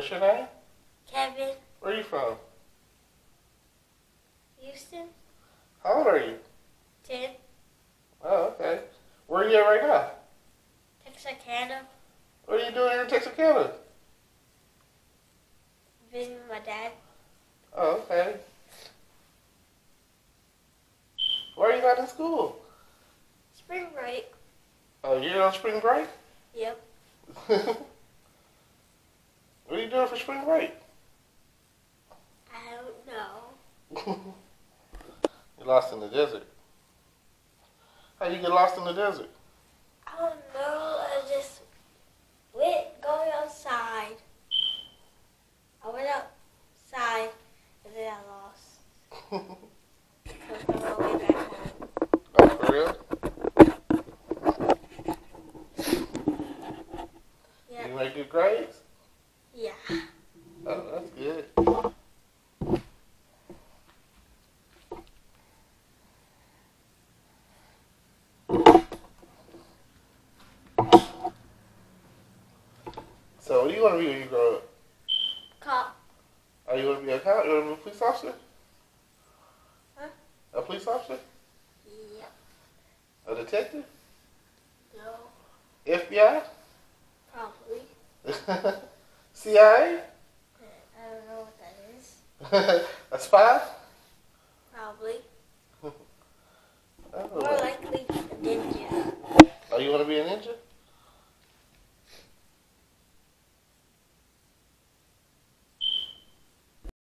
What's your name? Kevin. Where are you from? Houston. How old are you? 10. Oh, okay. Where are you at right now? Texarkana. What are you doing here in Texarkana? Visiting my dad. Oh, okay. Why are you not in school? Spring break. Oh, you're on spring break? Yep. What are you doing for spring break? I don't know. You're lost in the desert. How you get lost in the desert? I don't know. I just went going outside. I went outside and then I lost. Good grades? Yeah. Oh, that's good. So, what do you want to be when you grow up? Cop. Oh, you want to be a cop? You want to be a police officer? Huh? A police officer? Yeah. A detective? No. FBI? Probably. CIA? I don't know what that is. A spy?